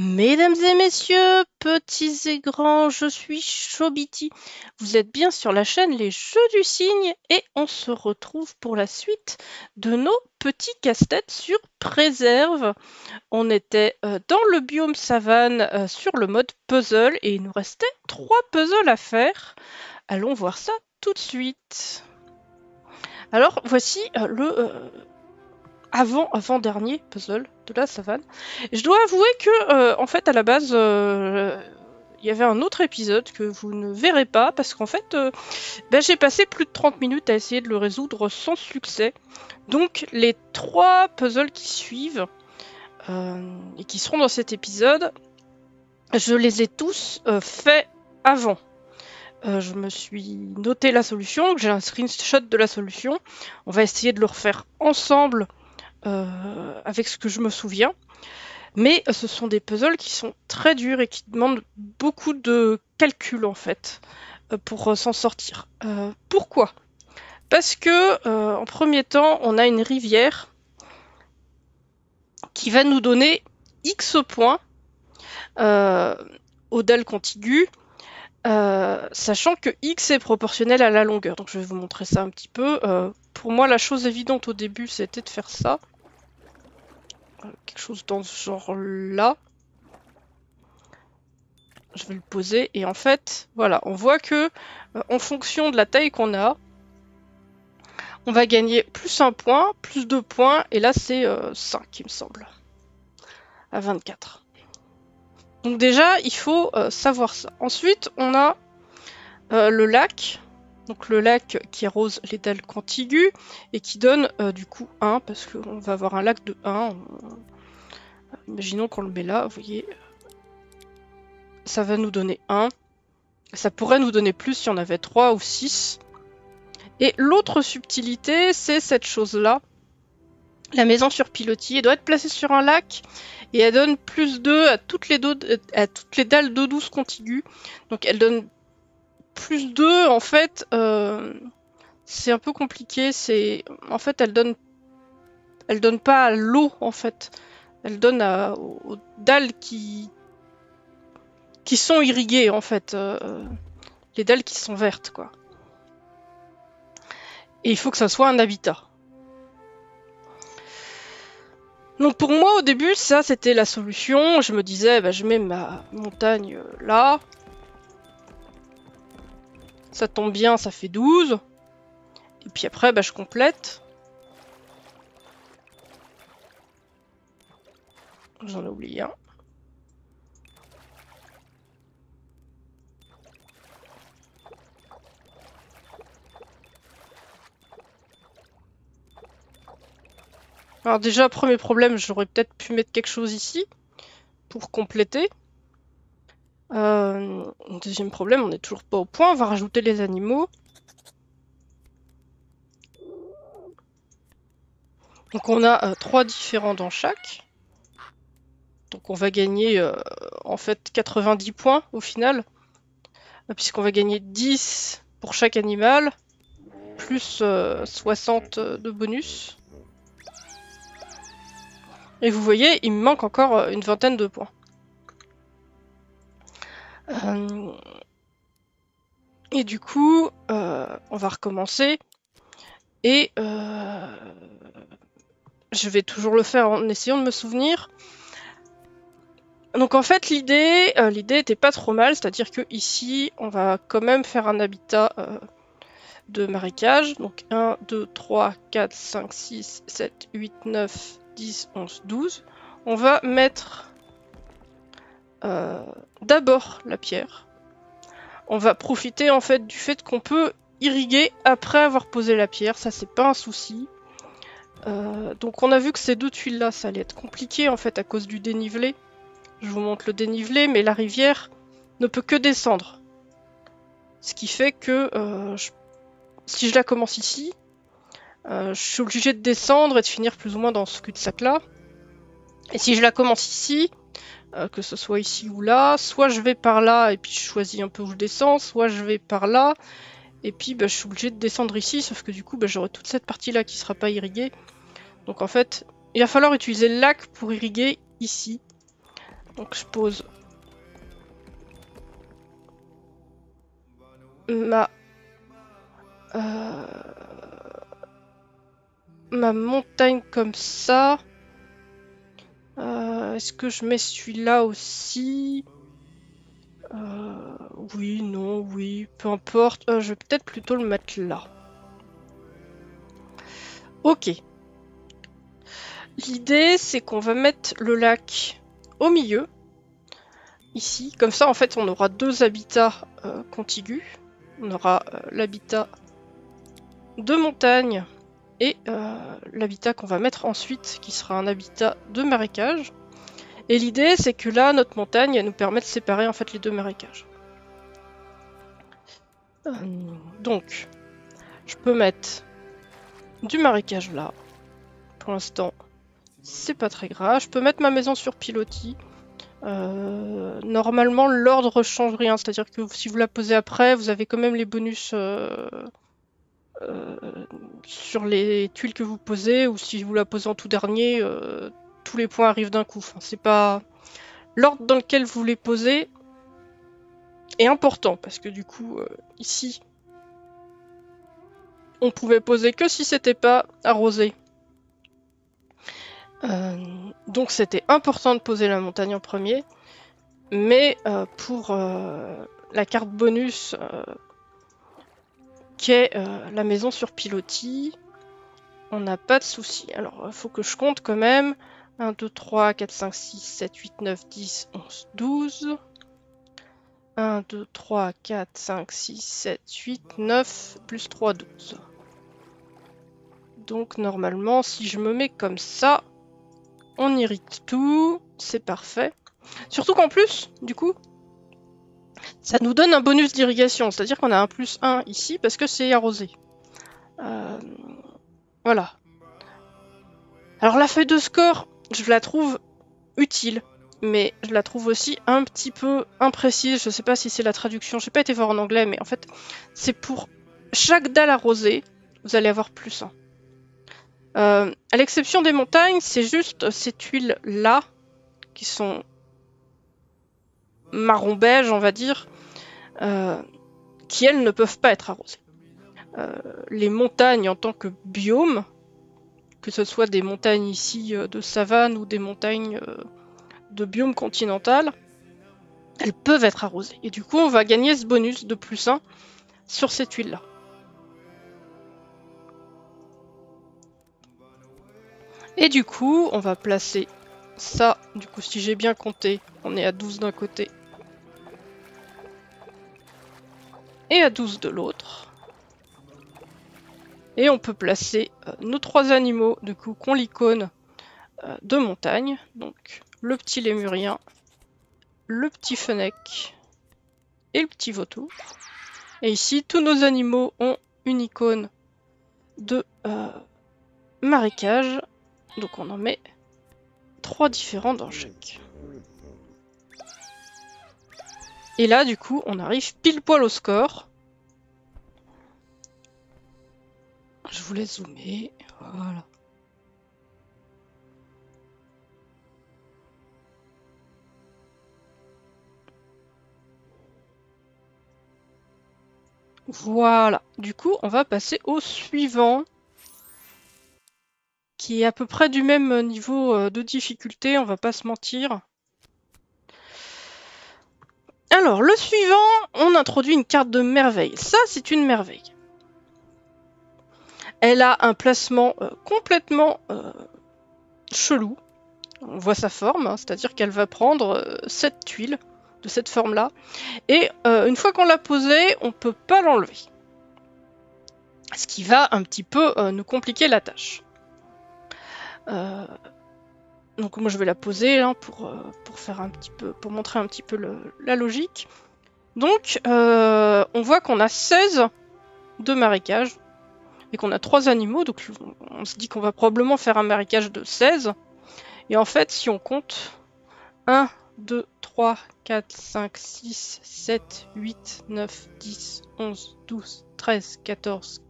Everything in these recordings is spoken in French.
Mesdames et messieurs, petits et grands, je suis Chobitty. Vous êtes bien sur la chaîne Les Jeux du Cygne et on se retrouve pour la suite de nos petits casse-têtes sur PRESERVE. On était dans le biome savane sur le mode puzzle et il nous restait 3 puzzles à faire. Allons voir ça tout de suite. Alors voici le... avant-dernier puzzle de la savane. Je dois avouer que, en fait, à la base, il y avait un autre épisode que vous ne verrez pas, parce qu'en fait, j'ai passé plus de 30 minutes à essayer de le résoudre sans succès. Donc, les 3 puzzles qui suivent, et qui seront dans cet épisode, je les ai tous faits avant. Je me suis noté la solution, j'ai un screenshot de la solution. On va essayer de le refaire ensemble avec ce que je me souviens, mais ce sont des puzzles qui sont très durs et qui demandent beaucoup de calculs en fait pour s'en sortir. Pourquoi? Parce que en premier temps on a une rivière qui va nous donner X points aux dalles contiguës, sachant que X est proportionnel à la longueur. Donc je vais vous montrer ça un petit peu. Pour moi la chose évidente au début c'était de faire ça. Quelque chose dans ce genre là. Je vais le poser et en fait voilà, on voit que en fonction de la taille qu'on a, on va gagner plus 1 point, plus 2 points et là c'est 5 il me semble. À 24. Donc déjà il faut savoir ça. Ensuite on a le lac. Donc le lac qui arrose les dalles contiguës et qui donne du coup 1, parce qu'on va avoir un lac de 1. Imaginons qu'on le met là, vous voyez, ça va nous donner 1. Ça pourrait nous donner plus si on avait 3 ou 6. Et l'autre subtilité, c'est cette chose-là. La maison sur pilotis, elle doit être placée sur un lac et elle donne plus 2 à toutes les dalles d'eau douce contiguës. Donc elle donne plus 2, en fait, c'est un peu compliqué. C'est en fait, elle donne pas à l'eau, en fait, elle donne aux dalles qui sont irriguées, en fait, les dalles qui sont vertes, quoi. Et il faut que ça soit un habitat. Donc pour moi, au début, ça, c'était la solution. Je me disais, bah, je mets ma montagne là. Ça tombe bien, ça fait 12. Et puis après, bah, je complète. J'en ai oublié un. Alors déjà, premier problème, j'aurais peut-être pu mettre quelque chose ici pour compléter. Deuxième problème, on n'est toujours pas au point, on va rajouter les animaux. Donc on a 3 différents dans chaque. Donc on va gagner en fait 90 points au final, puisqu'on va gagner 10 pour chaque animal, plus 60 de bonus. Et vous voyez, il me manque encore une vingtaine de points. Et du coup, on va recommencer et je vais toujours le faire en essayant de me souvenir. Donc en fait, l'idée était pas trop mal, c'est-à-dire que ici, on va quand même faire un habitat de marécage. Donc 1, 2, 3, 4, 5, 6, 7, 8, 9, 10, 11, 12. On va mettre... d'abord la pierre. On va profiter en fait du fait qu'on peut irriguer après avoir posé la pierre, ça c'est pas un souci. Donc on a vu que ces 2 tuiles là ça allait être compliqué en fait à cause du dénivelé. Je vous montre le dénivelé, mais la rivière ne peut que descendre. Ce qui fait que si je la commence ici, je suis obligé de descendre et de finir plus ou moins dans ce cul-de-sac là. Et si je la commence ici, que ce soit ici ou là, soit je vais par là et puis je choisis un peu où je descends, soit je vais par là et puis bah, je suis obligé de descendre ici, sauf que du coup bah, j'aurai toute cette partie là qui sera pas irriguée. Donc en fait il va falloir utiliser le lac pour irriguer ici, Donc je pose ma montagne comme ça. Est-ce que je mets celui-là aussi? Oui, non, oui, peu importe. Je vais peut-être plutôt le mettre là. Ok. L'idée, c'est qu'on va mettre le lac au milieu. Ici. Comme ça, en fait, on aura deux habitats contigus. On aura l'habitat de montagne et l'habitat qu'on va mettre ensuite, qui sera un habitat de marécage. Et l'idée, c'est que là, notre montagne, elle nous permet de séparer en fait les deux marécages. Donc, je peux mettre du marécage là. Pour l'instant, c'est pas très grave. Je peux mettre ma maison sur pilotis. Normalement, l'ordre change rien. C'est-à-dire que si vous la posez après, vous avez quand même les bonus sur les tuiles que vous posez. Ou si vous la posez en tout dernier... tous les points arrivent d'un coup. Enfin, c'est pas... L'ordre dans lequel vous les posez est important, parce que du coup, ici, on pouvait poser que si c'était pas arrosé. Donc c'était important de poser la montagne en premier, mais pour la carte bonus qu'est la maison sur pilotis, on n'a pas de souci. Alors, il faut que je compte quand même... 1, 2, 3, 4, 5, 6, 7, 8, 9, 10, 11, 12. 1, 2, 3, 4, 5, 6, 7, 8, 9, plus 3, 12. Donc normalement, si je me mets comme ça, on irrigue tout, c'est parfait. Surtout qu'en plus, du coup, ça nous donne un bonus d'irrigation, c'est-à-dire qu'on a un plus 1 ici parce que c'est arrosé. Voilà. Alors la feuille de score... Je la trouve utile, mais je la trouve aussi un petit peu imprécise. Je sais pas si c'est la traduction, j'ai pas été voir en anglais, mais en fait, c'est pour chaque dalle arrosée, vous allez avoir plus 1. À l'exception des montagnes, c'est juste ces tuiles-là, qui sont marron-beige, on va dire, qui, elles, ne peuvent pas être arrosées. Les montagnes en tant que biome... Que ce soit des montagnes ici de savane ou des montagnes de biome continental, elles peuvent être arrosées. Et du coup, on va gagner ce bonus de plus 1 sur ces tuiles-là. Et du coup, on va placer ça. Du coup, si j'ai bien compté, on est à 12 d'un côté et à 12 de l'autre. Et on peut placer nos trois animaux, du coup, qu'on l'icône de montagne. Donc, le petit lémurien, le petit fennec et le petit vautour. Et ici, tous nos animaux ont une icône de marécage. Donc, on en met trois différents dans chaque. Et là, du coup, on arrive pile poil au score. Je voulais zoomer, voilà. Voilà, du coup on va passer au suivant, qui est à peu près du même niveau de difficulté, on va pas se mentir. Alors le suivant, on introduit une carte de merveille, ça c'est une merveille. Elle a un placement complètement chelou. On voit sa forme, hein, c'est-à-dire qu'elle va prendre cette tuile de cette forme-là. Et une fois qu'on l'a posée, on ne peut pas l'enlever. Ce qui va un petit peu nous compliquer la tâche. Donc moi je vais la poser hein, pour faire un petit peu, pour montrer un petit peu la logique. Donc on voit qu'on a 16 de marécage. Et qu'on a 3 animaux, donc on se dit qu'on va probablement faire un marécage de 16. Et en fait, si on compte 1, 2, 3, 4, 5, 6, 7, 8, 9, 10, 11, 12, 13, 14,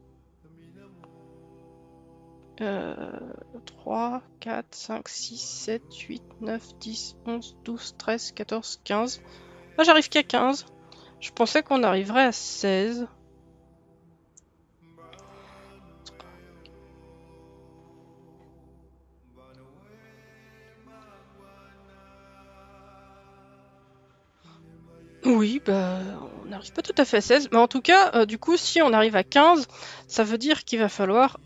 3, 4, 5, 6, 7, 8, 9, 10, 11, 12, 13, 14, 15. Là, j'arrive qu'à 15. Je pensais qu'on arriverait à 16. Oui, bah, on n'arrive pas tout à fait à 16. Mais en tout cas, du coup, si on arrive à 15, ça veut dire qu'il va falloir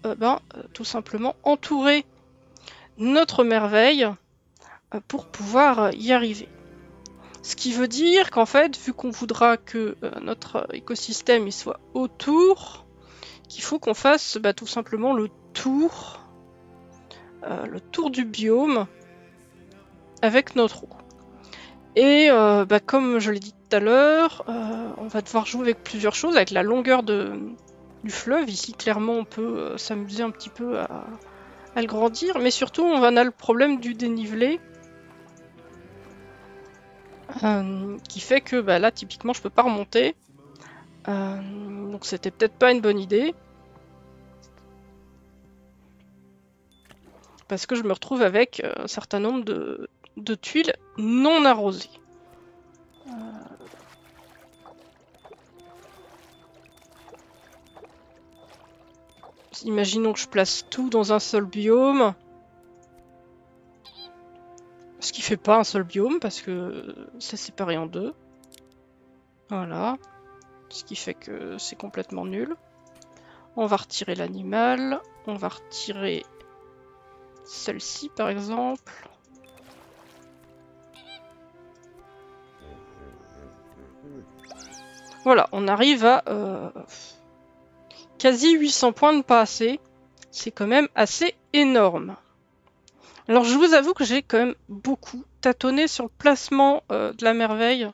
tout simplement entourer notre merveille pour pouvoir y arriver. Ce qui veut dire qu'en fait, vu qu'on voudra que notre écosystème il soit autour, qu'il faut qu'on fasse tout simplement le tour du biome avec notre eau. Et comme je l'ai dit tout à l'heure, on va devoir jouer avec plusieurs choses, avec la longueur du fleuve. Ici, clairement, on peut s'amuser un petit peu à le grandir, mais surtout, on a le problème du dénivelé, qui fait que là, typiquement, je peux pas remonter. Donc, c'était peut-être pas une bonne idée, parce que je me retrouve avec un certain nombre de tuiles non arrosées. Imaginons que je place tout dans un seul biome. Ce qui fait pas un seul biome parce que c'est séparé en deux. Voilà. Ce qui fait que c'est complètement nul. On va retirer l'animal. On va retirer celle-ci par exemple. Voilà, on arrive à quasi 800 points de pas assez. C'est quand même assez énorme. Alors je vous avoue que j'ai quand même beaucoup tâtonné sur le placement de la merveille.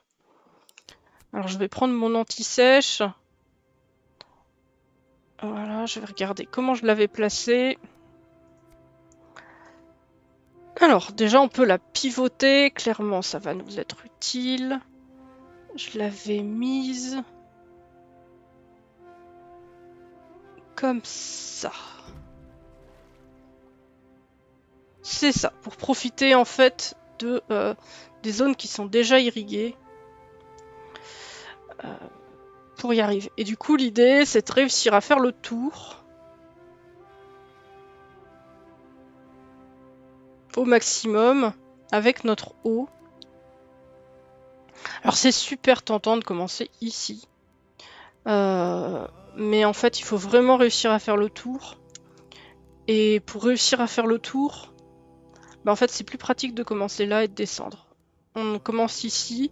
Alors je vais prendre mon anti-sèche. Voilà, je vais regarder comment je l'avais placée. Alors déjà on peut la pivoter, clairement ça va nous être utile. Je l'avais mise comme ça. C'est ça, pour profiter en fait des zones qui sont déjà irriguées pour y arriver. Et du coup l'idée c'est de réussir à faire le tour au maximum avec notre eau. Alors c'est super tentant de commencer ici, mais en fait il faut vraiment réussir à faire le tour, et pour réussir à faire le tour, en fait c'est plus pratique de commencer là et de descendre. On commence ici,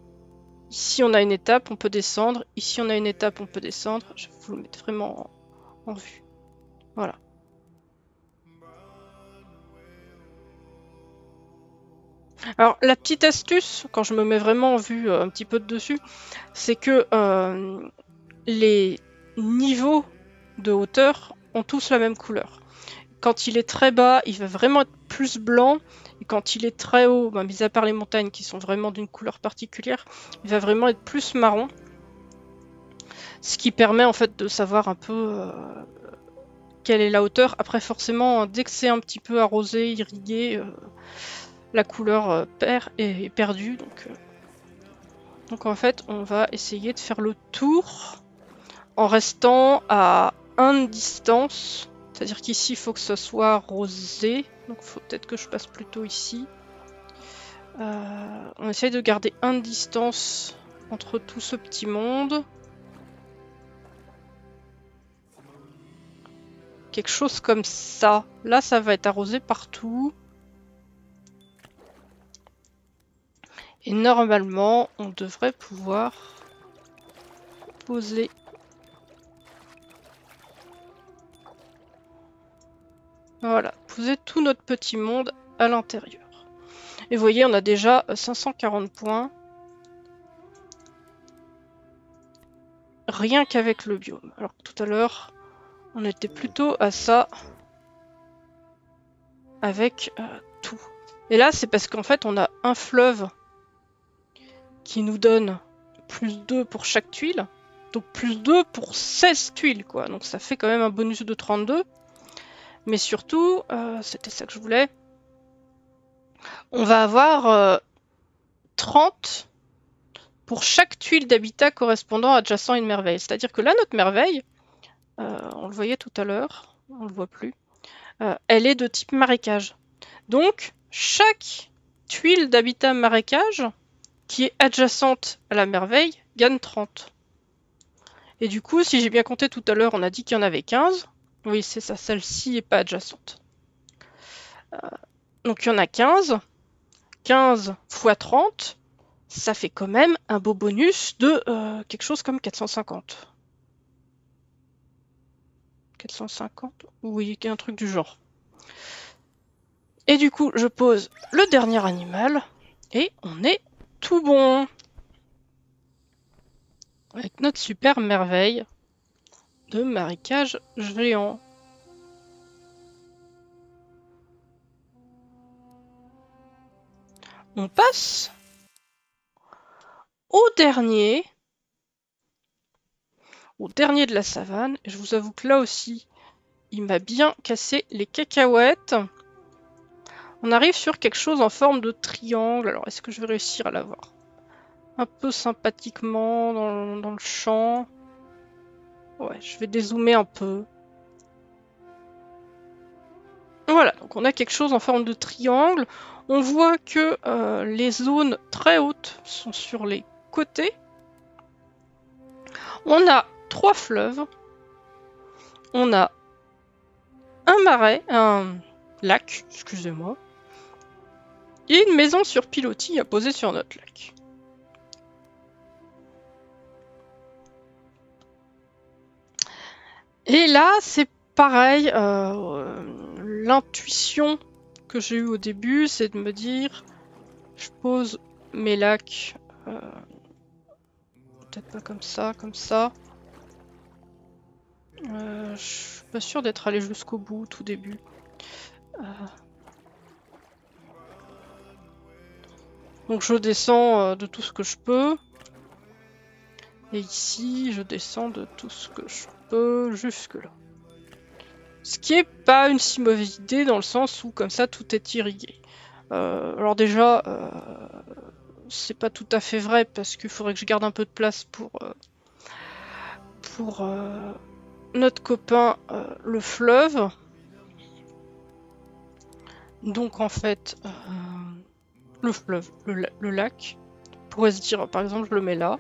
ici on a une étape, on peut descendre, ici on a une étape, on peut descendre, je vais vous le mettre vraiment en vue, voilà. Alors la petite astuce, quand je me mets vraiment en vue un petit peu de dessus, c'est que les niveaux de hauteur ont tous la même couleur. Quand il est très bas, il va vraiment être plus blanc, et quand il est très haut, mis à part les montagnes qui sont vraiment d'une couleur particulière, il va vraiment être plus marron. Ce qui permet en fait de savoir un peu quelle est la hauteur. Après forcément, dès que c'est un petit peu arrosé, irrigué, la couleur perd est perdue, donc en fait on va essayer de faire le tour en restant à 1 distance, c'est à dire qu'ici il faut que ce soit rosé, donc faut peut-être que je passe plutôt ici. On essaye de garder 1 distance entre tout ce petit monde, quelque chose comme ça. Là ça va être arrosé partout. Et normalement, on devrait pouvoir poser poser tout notre petit monde à l'intérieur. Et vous voyez, on a déjà 540 points. Rien qu'avec le biome. Alors que tout à l'heure, on était plutôt à ça avec tout. Et là, c'est parce qu'en fait, on a un fleuve qui nous donne plus 2 pour chaque tuile, donc plus 2 pour 16 tuiles, quoi. Donc ça fait quand même un bonus de 32. Mais surtout, c'était ça que je voulais, on va avoir 30 pour chaque tuile d'habitat correspondant adjacent à une merveille. C'est-à-dire que là, notre merveille, on le voyait tout à l'heure, on ne le voit plus, elle est de type marécage. Donc, chaque tuile d'habitat marécage qui est adjacente à la merveille gagne 30. Et du coup, si j'ai bien compté tout à l'heure, on a dit qu'il y en avait 15. Oui, c'est ça, celle-ci n'est pas adjacente. Donc il y en a 15. 15 x 30, ça fait quand même un beau bonus de quelque chose comme 450. 450, oui, un truc du genre. Et du coup, je pose le dernier animal et on est tout bon. Avec notre super merveille de marécage géant. On passe au dernier de la savane. Et je vous avoue que là aussi, il m'a bien cassé les cacahuètes. On arrive sur quelque chose en forme de triangle. Alors, est-ce que je vais réussir à l'avoir ? Un peu sympathiquement dans le champ. Ouais, je vais dézoomer un peu. Voilà, donc on a quelque chose en forme de triangle. On voit que les zones très hautes sont sur les côtés. On a 3 fleuves. On a un marais, un lac, excusez-moi. Et une maison sur pilotis à poser sur notre lac. Et là, c'est pareil, l'intuition que j'ai eue au début, c'est de me dire, je pose mes lacs, peut-être pas comme ça, comme ça. Je suis pas sûre d'être allée jusqu'au bout, tout début. Donc je descends de tout ce que je peux. Et ici, je descends de tout ce que je peux jusque-là. Ce qui n'est pas une si mauvaise idée dans le sens où, comme ça, tout est irrigué. Alors déjà, c'est pas tout à fait vrai parce qu'il faudrait que je garde un peu de place pour notre copain, le fleuve. Donc en fait, le fleuve, le lac, on pourrait se dire, par exemple, je le mets là.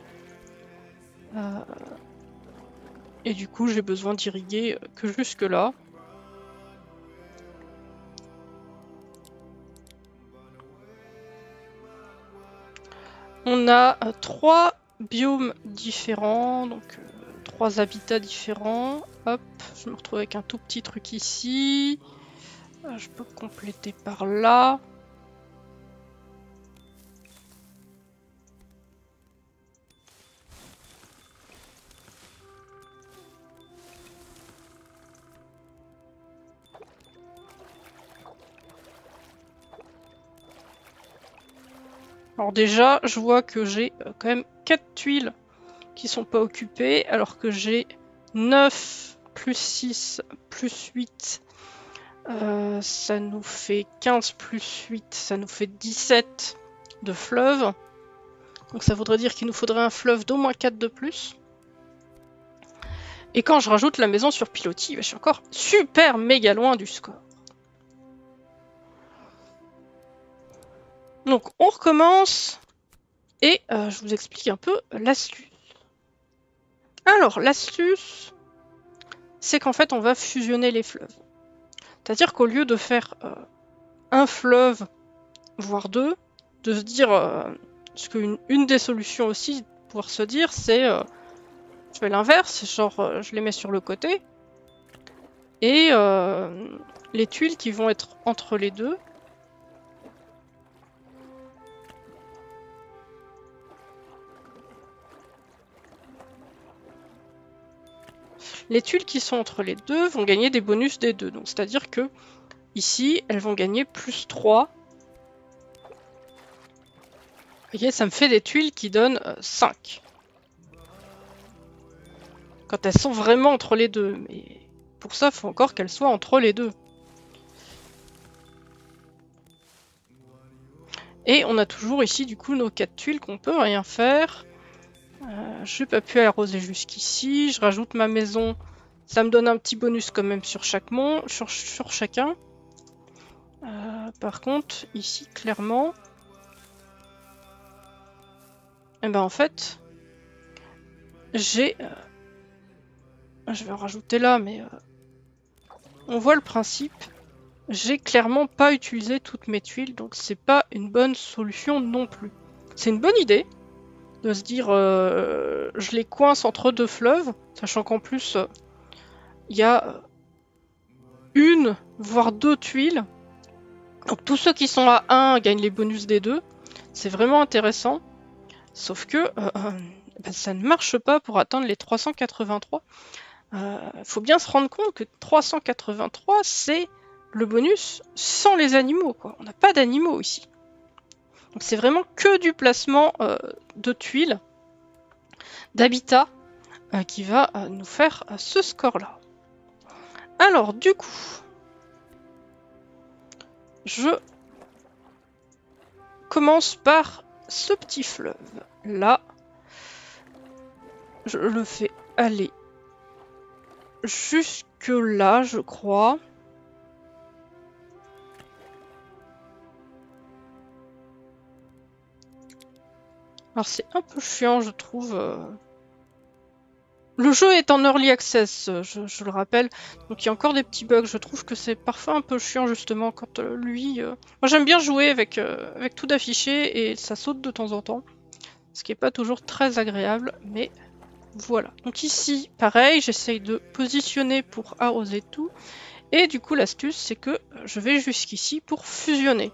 Et du coup, j'ai besoin d'irriguer que jusque-là. On a 3 biomes différents, donc 3 habitats différents. Hop, je me retrouve avec un tout petit truc ici. Je peux compléter par là. Alors déjà, je vois que j'ai quand même 4 tuiles qui sont pas occupées, alors que j'ai 9 plus 6 plus 8, ça nous fait 15 plus 8, ça nous fait 17 de fleuves. Donc ça voudrait dire qu'il nous faudrait un fleuve d'au moins 4 de plus. Et quand je rajoute la maison sur pilotis, je suis encore super méga loin du score. Donc on recommence et je vous explique un peu l'astuce. Alors l'astuce, c'est qu'en fait on va fusionner les fleuves. C'est-à-dire qu'au lieu de faire un fleuve, voire 2, de se dire, parce qu'une des solutions aussi pour se dire, c'est, je fais l'inverse, genre je les mets sur le côté, et les tuiles qui vont être entre les deux, les tuiles qui sont entre les deux vont gagner des bonus des deux. Donc c'est-à-dire que ici, elles vont gagner plus 3. Vous voyez, ça me fait des tuiles qui donnent 5. Quand elles sont vraiment entre les deux. Mais pour ça, il faut encore qu'elles soient entre les deux. Et on a toujours ici du coup nos 4 tuiles qu'on peut rien faire. Je n'ai pas pu arroser jusqu'ici. Je rajoute ma maison. Ça me donne un petit bonus quand même sur chaque mont, sur chacun. Par contre, ici clairement, et ben en fait, j'ai. Je vais en rajouter là, mais on voit le principe. J'ai clairement pas utilisé toutes mes tuiles, donc c'est pas une bonne solution non plus. C'est une bonne idée de se dire je les coince entre deux fleuves, sachant qu'en plus il y a une voire deux tuiles. Donc tous ceux qui sont à 1 gagnent les bonus des deux. C'est vraiment intéressant. Sauf que ben, ça ne marche pas pour atteindre les 383. Faut bien se rendre compte que 383 c'est le bonus sans les animaux, quoi. On n'a pas d'animaux ici. Donc c'est vraiment que du placement de tuiles, d'habitat, qui va nous faire ce score-là. Alors du coup, je commence par ce petit fleuve-là. Je le fais aller jusque-là, je crois. Alors c'est un peu chiant, je trouve. Le jeu est en early access, je le rappelle. Donc il y a encore des petits bugs. Je trouve que c'est parfois un peu chiant justement quand lui... Moi j'aime bien jouer avec tout d'affiché et ça saute de temps en temps. Ce qui n'est pas toujours très agréable, mais voilà. Donc ici, pareil, j'essaye de positionner pour arroser tout. Et du coup l'astuce c'est que je vais jusqu'ici pour fusionner.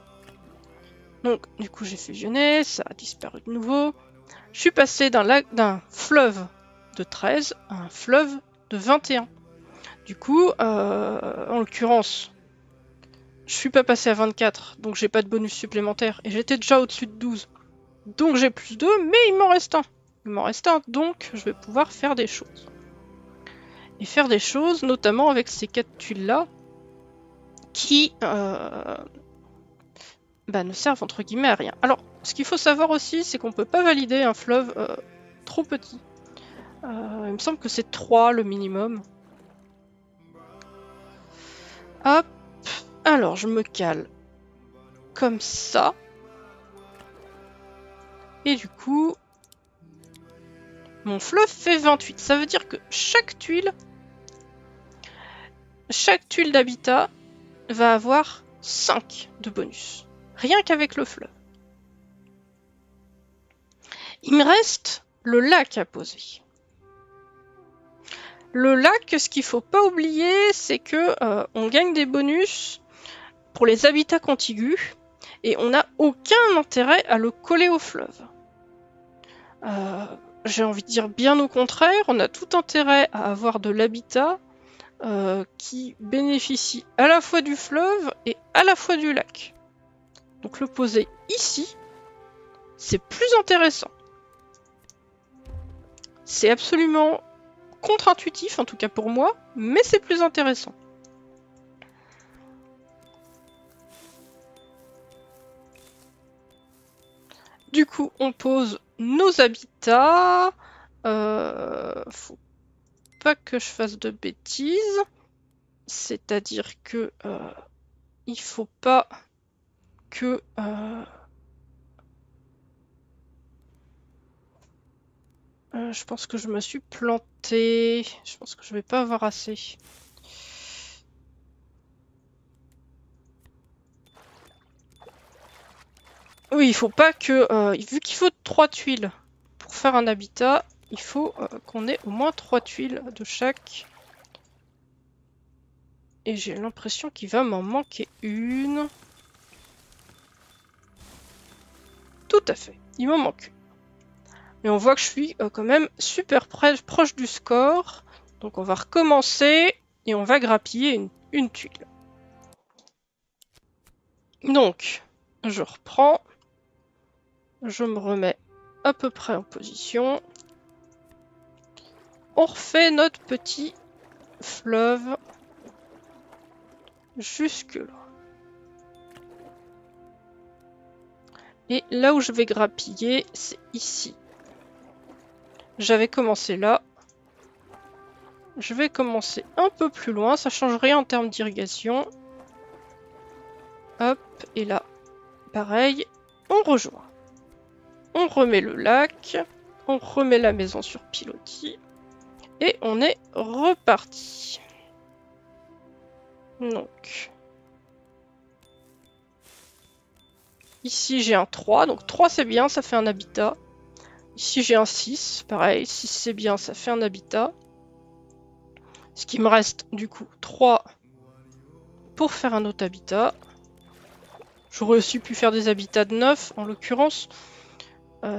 Donc, du coup, j'ai fusionné, ça a disparu de nouveau. Je suis passé d'un fleuve de 13 à un fleuve de 21. Du coup, en l'occurrence, je suis pas passé à 24, donc j'ai pas de bonus supplémentaire. Et j'étais déjà au-dessus de 12. Donc j'ai plus 2, mais il m'en reste un. Il m'en reste un, donc je vais pouvoir faire des choses. Et faire des choses, notamment avec ces 4 tuiles-là, qui... bah, ne servent entre guillemets à rien. Alors, ce qu'il faut savoir aussi, c'est qu'on peut pas valider un fleuve trop petit. Il me semble que c'est 3 le minimum. Hop. Alors, je me cale comme ça. Et du coup, mon fleuve fait 28. Ça veut dire que chaque tuile d'habitat va avoir 5 de bonus. Rien qu'avec le fleuve. Il me reste le lac à poser. Le lac, ce qu'il faut pas oublier, c'est que on gagne des bonus pour les habitats contigus et on n'a aucun intérêt à le coller au fleuve. J'ai envie de dire bien au contraire, on a tout intérêt à avoir de l'habitat qui bénéficie à la fois du fleuve et à la fois du lac. Donc le poser ici, c'est plus intéressant. C'est absolument contre-intuitif, en tout cas pour moi, mais c'est plus intéressant. Du coup, on pose nos habitats. Faut pas que je fasse de bêtises. C'est-à-dire que il faut pas... que je pense que je me suis plantée. Je pense que je vais pas avoir assez. Oui, il faut pas que... vu qu'il faut 3 tuiles pour faire un habitat, il faut qu'on ait au moins 3 tuiles de chaque. Et j'ai l'impression qu'il va m'en manquer une. Tout à fait, il m'en manque. Mais on voit que je suis quand même super proche du score. Donc on va recommencer et on va grappiller une tuile. Donc, je reprends. Je me remets à peu près en position. On refait notre petit fleuve jusque là. Et là où je vais grappiller, c'est ici. J'avais commencé là. Je vais commencer un peu plus loin, ça change rien en termes d'irrigation. Hop, et là, pareil, on rejoint. On remet le lac, on remet la maison sur pilotis, et on est reparti. Donc, ici j'ai un 3, donc 3 c'est bien, ça fait un habitat. Ici j'ai un 6, pareil, 6 c'est bien, ça fait un habitat. Ce qui me reste du coup 3 pour faire un autre habitat. J'aurais aussi pu faire des habitats de 9 en l'occurrence.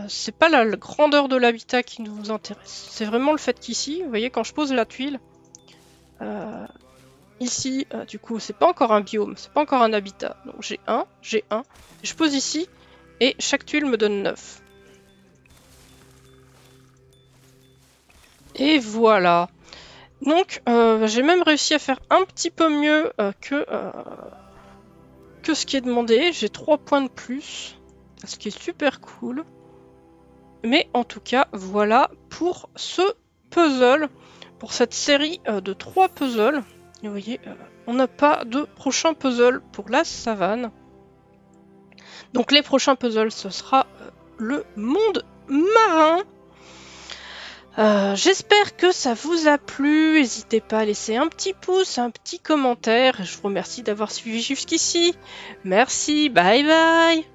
C'est pas la grandeur de l'habitat qui nous intéresse. C'est vraiment le fait qu'ici, vous voyez, quand je pose la tuile, ici, du coup, c'est pas encore un biome, c'est pas encore un habitat. Donc j'ai 1, je pose ici, et chaque tuile me donne 9. Et voilà. Donc, j'ai même réussi à faire un petit peu mieux que ce qui est demandé. J'ai 3 points de plus, ce qui est super cool. Mais en tout cas, voilà pour ce puzzle, pour cette série de 3 puzzles. Et vous voyez, on n'a pas de prochain puzzle pour la savane. Donc les prochains puzzles, ce sera le monde marin. J'espère que ça vous a plu. N'hésitez pas à laisser un petit pouce, un petit commentaire. Je vous remercie d'avoir suivi jusqu'ici. Merci, bye bye.